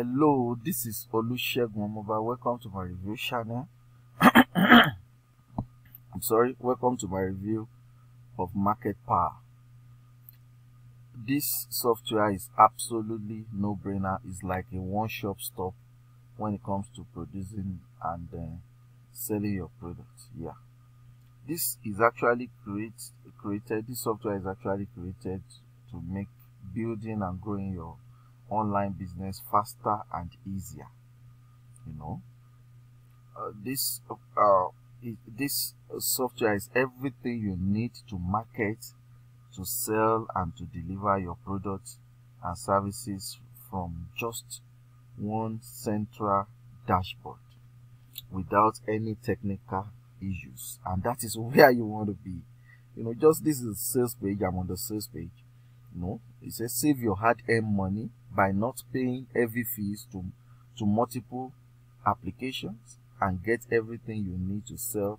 Hello, this is Olusegun Omoba. Welcome to my review channel. I'm sorry, welcome to my review of MarketPal. This software is absolutely no-brainer. It's like a one-shop stop when it comes to producing and selling your product. Yeah, this software is actually created to make building and growing your online business faster and easier. This software is everything you need to market, to sell, and to deliver your products and services from just one central dashboard without any technical issues. And that is where you want to be. Just this is sales page. I'm on the sales page. It says save your hard-earned money by not paying heavy fees to multiple applications and get everything you need to sell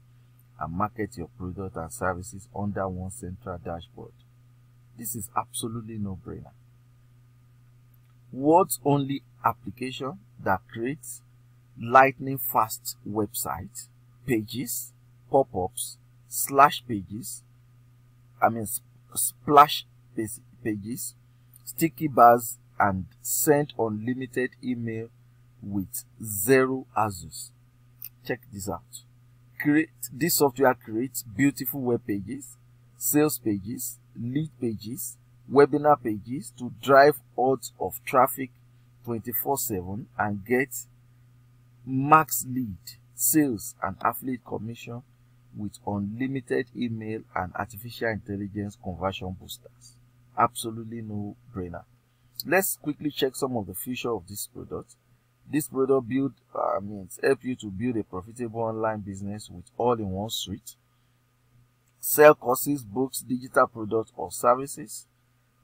and market your product and services under one central dashboard. This is absolutely no-brainer. Words-only application that creates lightning-fast websites, pages, pop-ups, splash pages, sticky bars, and send unlimited email with zero hassles. Check this out. This software creates beautiful web pages, sales pages, lead pages, webinar pages to drive odds of traffic 24/7 and get max lead, sales, and affiliate commission with unlimited email and artificial intelligence conversion boosters. Absolutely no-brainer. Let's quickly check some of the features of this product. This product help you to build a profitable online business with all-in-one suite. Sell courses, books, digital products, or services.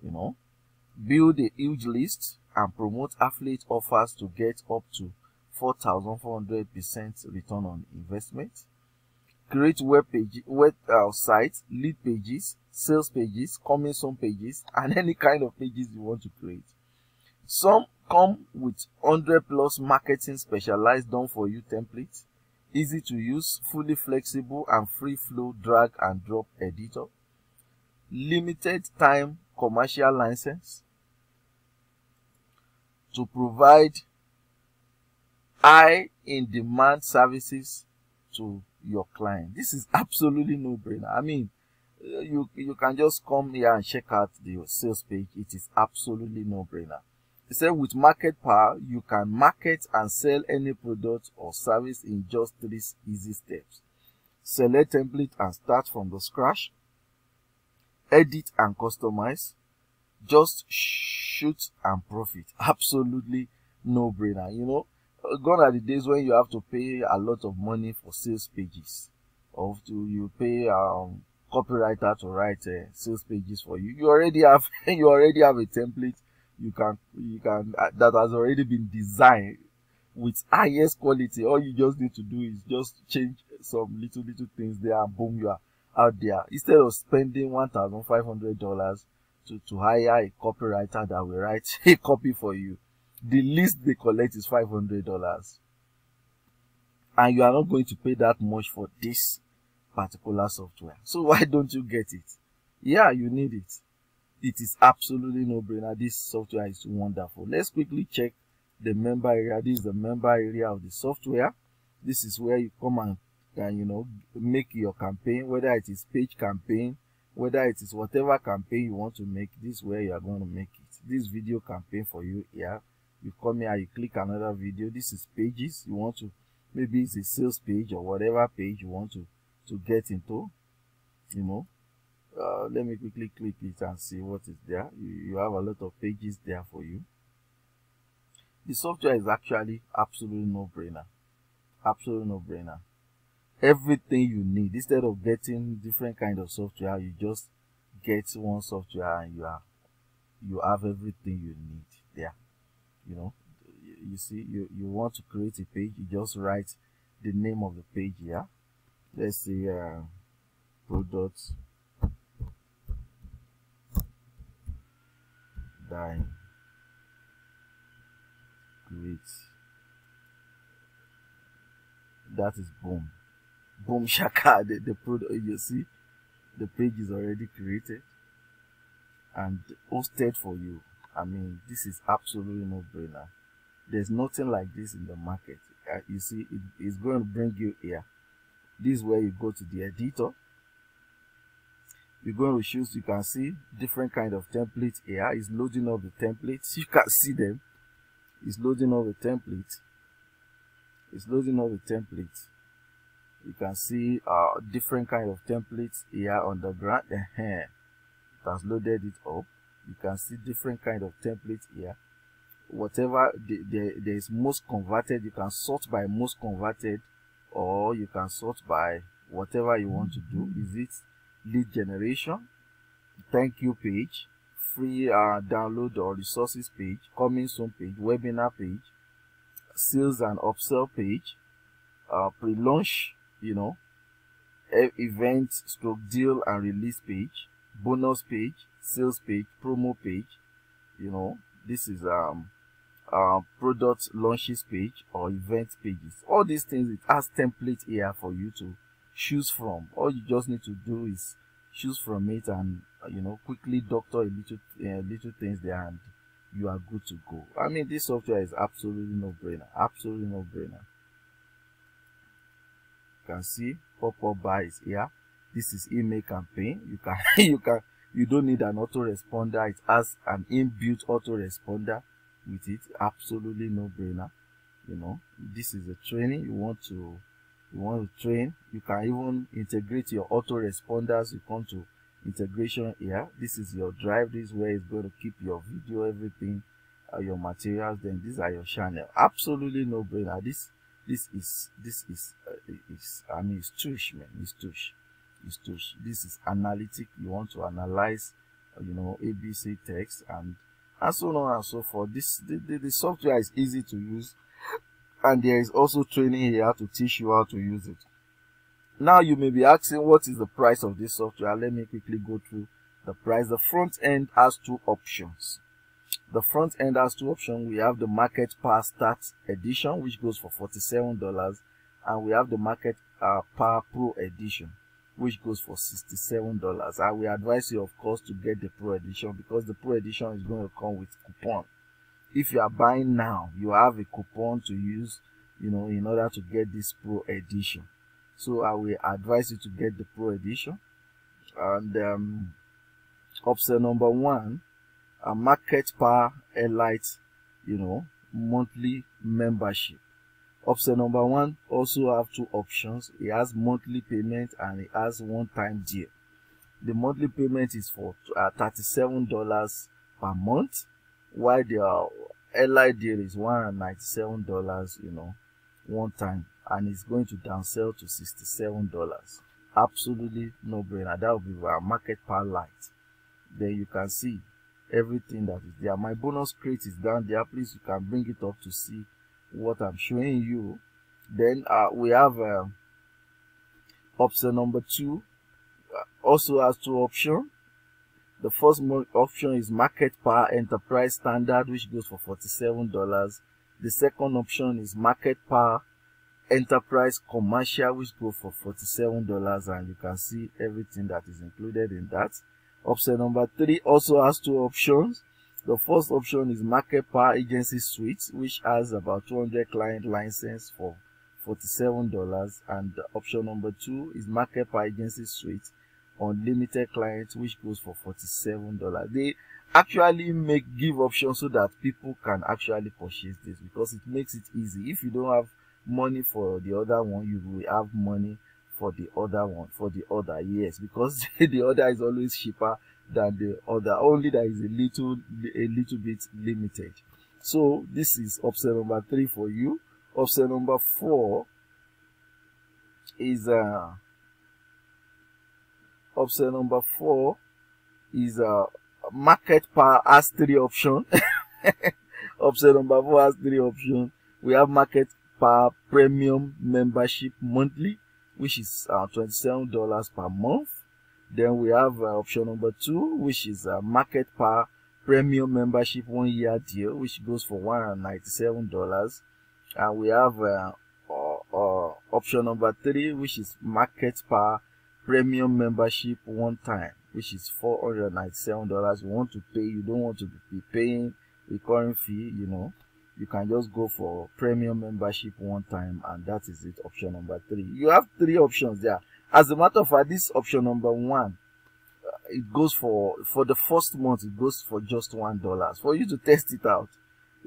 Build a huge list and promote affiliate offers to get up to 4,400% return on investment. Create websites, lead pages, sales pages, comment soon pages, and any kind of pages you want to create. Some come with 100+ marketing specialized done-for-you templates, easy to use, fully flexible and free flow drag and drop editor, limited time commercial license to provide high in-demand services to your client. This is absolutely no-brainer. You can just come here and check out the sales page. It is absolutely no-brainer. It said with MarketPal, you can market and sell any product or service in just 3 easy steps. Select template and start from the scratch. Edit and customize. Just shoot and profit. Absolutely no-brainer. Gone are the days when you have to pay a lot of money for sales pages, or you pay copywriter to write sales pages for you. You already have a template that has already been designed with highest quality. All you just need to do is just change some little things there, and boom, you are out there. Instead of spending $1,500 to hire a copywriter that will write a copy for you, the least they collect is $500, and you are not going to pay that much for this particular software. So why don't you get it? Yeah, you need it. It is absolutely no-brainer. This software is wonderful. Let's quickly check the member area. This is the member area of the software. This is where you come and can make your campaign, whether it is page campaign, whether it is whatever campaign you want to make. This is where you are going to make it. This video campaign for you here. You come here, you click another video. This is pages you want to, maybe it's a sales page or whatever page you want to get into. Let me quickly click it and see what is there. You have a lot of pages there for you. The software is actually absolutely no-brainer. Absolutely no-brainer. Everything you need. Instead of getting different kind of software, you just get one software and you have everything you need there. You see, you want to create a page, you just write the name of the page here. Let's say product Great. That is boom. Boom shaka. The product, you see, the page is already created and hosted for you. I mean, this is absolutely no brainer. There's nothing like this in the market. You see, it's going to bring you here. This is where you go to the editor. You're going to choose, you can see different kind of templates here. It's loading up the templates. You can see them. It's loading up the templates. It's loading up the templates. You can see different kind of templates here on the ground. It has loaded it up. You can see different kind of templates here. Whatever there is most converted, you can sort by most converted, or you can sort by whatever you want to do. Is it lead generation, thank you page, free download or resources page, coming soon page, webinar page, sales and upsell page, pre-launch, you know, event stroke deal and release page, bonus page, sales page, promo page, you know. This is product launches page or event pages. All these things, it has templates here for you to choose from. All you just need to do is choose from it and, you know, quickly doctor little things there, and you are good to go. I mean, this software is absolutely no brainer. Absolutely no brainer. You can see pop-up bar is here. This is email campaign. You can you don't need an autoresponder. It has an inbuilt autoresponder with it. Absolutely no brainer. You know, this is a training. You want to train. You can even integrate your autoresponders. You come to integration here. This is your drive. This is where it's going to keep your video, everything, your materials. Then these are your channel. Absolutely no brainer. I mean, it's tush, man. It's tush. This is analytic. You want to analyze, you know, ABC text and so on and so forth. The software is easy to use, and there is also training here to teach you how to use it. Now you may be asking, what is the price of this software? Let me quickly go through the price. The front end has two options. We have the MarketPal Start Edition, which goes for $47, and we have the MarketPal Pro Edition, which goes for $67. I will advise you, of course, to get the Pro Edition, because the Pro Edition is going to come with coupon. If you are buying now, you have a coupon to use, you know, in order to get this Pro Edition. So I will advise you to get the Pro Edition. And option number one, a MarketPal Elite, you know, monthly membership. Option number one also have two options. It has monthly payment and it has one-time deal. The monthly payment is for $37 per month, while the Elite deal is $197, you know, one time, and it's going to downsell to $67. Absolutely no brainer. That will be our MarketPal Lite. Then you can see everything that is there. My bonus crate is down there. Please, you can bring it up to see what I'm showing you. Then we have option number two, also has two options. The first option is MarketPal Enterprise Standard, which goes for $47. The second option is MarketPal Enterprise Commercial, which goes for $47, and you can see everything that is included in that. Option number three also has two options. The first option is MarketPal Agency Suite, which has about 200 client license for $47, and option number two is MarketPal Agency Suite Unlimited Clients, which goes for $47. They actually give options so that people can actually purchase this, because it makes it easy. If you don't have money for the other one, you will have money for the other one, yes, because the other is always cheaper than the other, only that is a little bit limited. So this is option number three for you. Option number four is MarketPal has three options. Option number four has three options. We have MarketPal Premium Membership Monthly, which is $27 per month. Then we have option number two, which is MarketPal premium membership 1-year deal, which goes for $197, and we have option number 3, which is MarketPal premium membership one time, which is $497. You want to pay, you don't want to be paying recurring fee, you know, you can just go for premium membership one time, and that is it. Option number 3. You have 3 options there. As a matter of fact, this option number 1, it goes for the first month, it goes for just $1 for you to test it out.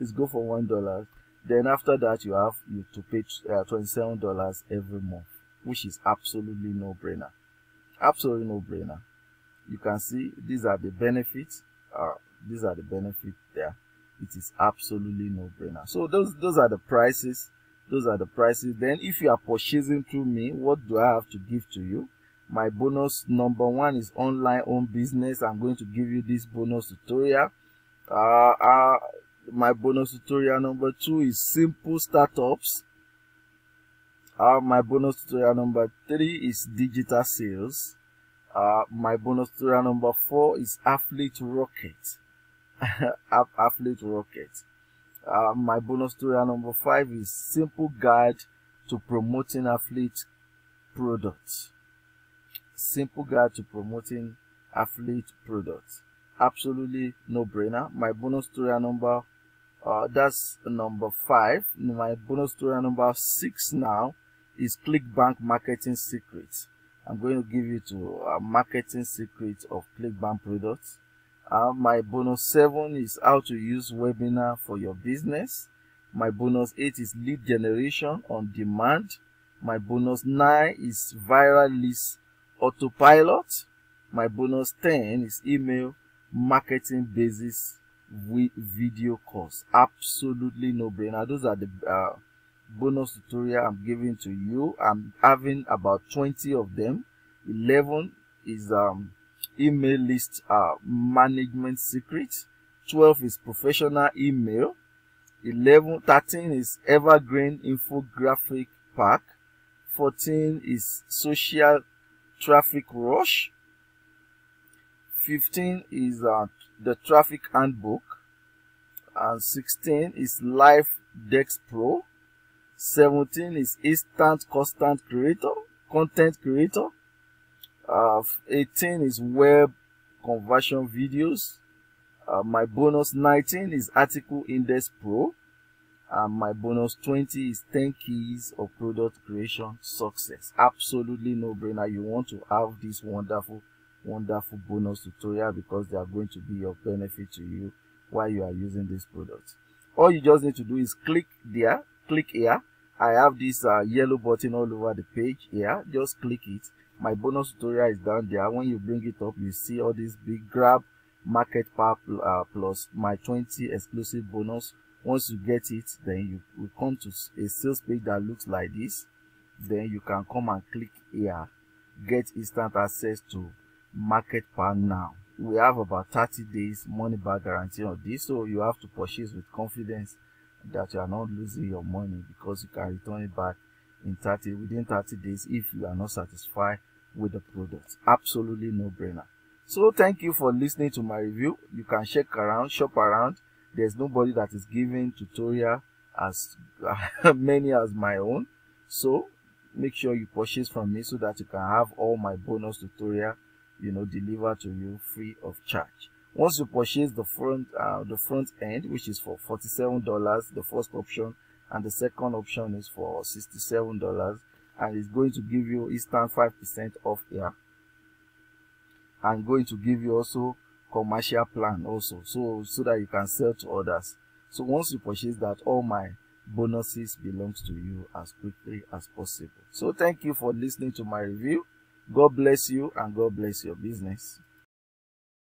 It's go for $1. Then after that, you have to pay $27 every month, which is absolutely no brainer. Absolutely no brainer. You can see these are the benefits. These are the benefits there. It is absolutely no brainer. So those are the prices. Those are the prices. Then if you are purchasing through me, what do I have to give to you? My bonus number 1 is online own business. I'm going to give you this bonus tutorial. My bonus tutorial number 2 is simple startups. My bonus tutorial number 3 is digital sales. My bonus tutorial number 4 is affiliate rocket. Affiliate rocket. My bonus tutorial number 5 is simple guide to promoting affiliate products. Simple guide to promoting affiliate products. Absolutely no brainer. My bonus tutorial number that's number 5. My bonus tutorial number 6 now is Clickbank marketing secrets. I'm going to give you to marketing secrets of Clickbank products. My bonus 7 is how to use webinar for your business. My bonus 8 is lead generation on demand. My bonus 9 is viral list autopilot. My bonus 10 is email marketing basis with video course. Absolutely no brainer. Those are the bonus tutorial I'm giving to you. I'm having about 20 of them. 11 is email list management secret. 12 is professional email. 13 is evergreen infographic pack. 14 is social traffic rush. 15 is the traffic handbook, and 16 is live dex pro. 17 is instant content creator. 18 is web conversion videos. My bonus 19 is article index pro, and my bonus 20 is 10 keys of product creation success. Absolutely no brainer. You want to have this wonderful bonus tutorial because they are going to be of benefit to you while you are using this product. All you just need to do is click there, click here. I have this yellow button all over the page here. Just click it. My bonus tutorial is down there. When you bring it up, you see all this big grab MarketPal plus my 20 exclusive bonus. Once you get it, then you will come to a sales page that looks like this. Then you can come and click here, get instant access to MarketPal now. We have about 30 days money back guarantee on this, so you have to purchase with confidence that you are not losing your money, because you can return it back within 30 days if you are not satisfied with the product. Absolutely no brainer. So thank you for listening to my review. You can check around, shop around. There's nobody that is giving tutorial as many as my own, so make sure you purchase from me so that you can have all my bonus tutorial, you know, delivered to you free of charge. Once you purchase the front end, which is for $47, the first option, and the second option is for $67, and it's going to give you instant 5% off here, and going to give you also commercial plan also, so that you can sell to others. So once you purchase that, all my bonuses belongs to you as quickly as possible. So thank you for listening to my review. God bless you, and God bless your business.